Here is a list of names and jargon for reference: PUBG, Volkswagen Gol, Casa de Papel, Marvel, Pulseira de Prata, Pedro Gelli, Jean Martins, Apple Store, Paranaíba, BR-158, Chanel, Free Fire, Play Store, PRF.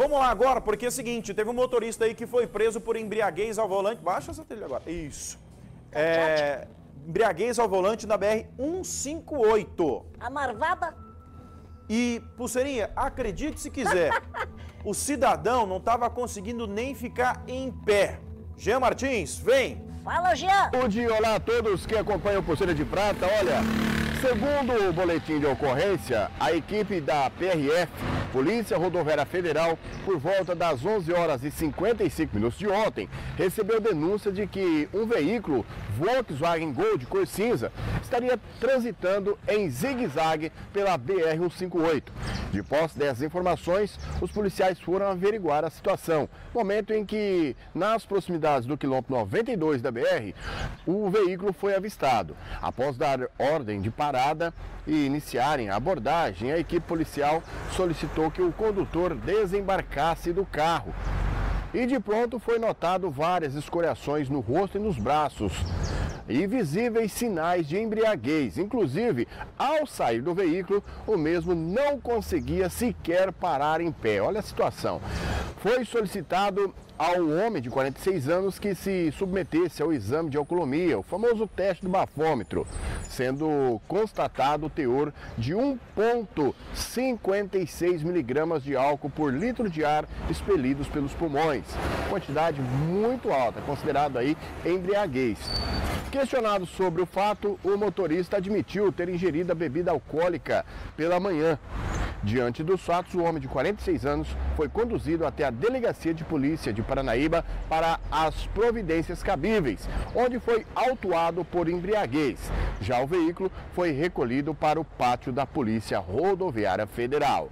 vamos lá agora, porque é o seguinte, teve um motorista aí que foi preso por embriaguez ao volante. Baixa essa trilha agora. Isso. É, embriaguez ao volante na BR-158. A marvada. E, Pulseirinha, acredite se quiser, o cidadão não estava conseguindo nem ficar em pé. Jean Martins, vem! Fala, Jean! Bom dia, olá a todos que acompanham o Pulseira de Prata. Olha, segundo o boletim de ocorrência, a equipe da PRF, Polícia Rodoviária Federal, por volta das 11h55 de ontem, recebeu denúncia de que um veículo Volkswagen Gol de cor cinza estaria transitando em zigue-zague pela BR-158. De posse dessas informações, os policiais foram averiguar a situação, momento em que, nas proximidades do quilômetro 92 da BR, o veículo foi avistado. Após dar ordem de parada e iniciarem a abordagem, a equipe policial solicitou que o condutor desembarcasse do carro e de pronto foi notado várias escoriações no rosto e nos braços e visíveis sinais de embriaguez. Inclusive, ao sair do veículo, o mesmo não conseguia sequer parar em pé. Olha a situação. Foi solicitado ao homem de 46 anos que se submetesse ao exame de alcoolomia, o famoso teste do bafômetro, sendo constatado o teor de 1,56 miligramas de álcool por litro de ar expelidos pelos pulmões, quantidade muito alta, considerado aí embriaguez. Questionado sobre o fato, o motorista admitiu ter ingerido a bebida alcoólica pela manhã. Diante dos fatos, o homem de 46 anos foi conduzido até a Delegacia de Polícia de Paranaíba para as providências cabíveis, onde foi autuado por embriaguez. Já o veículo foi recolhido para o pátio da Polícia Rodoviária Federal.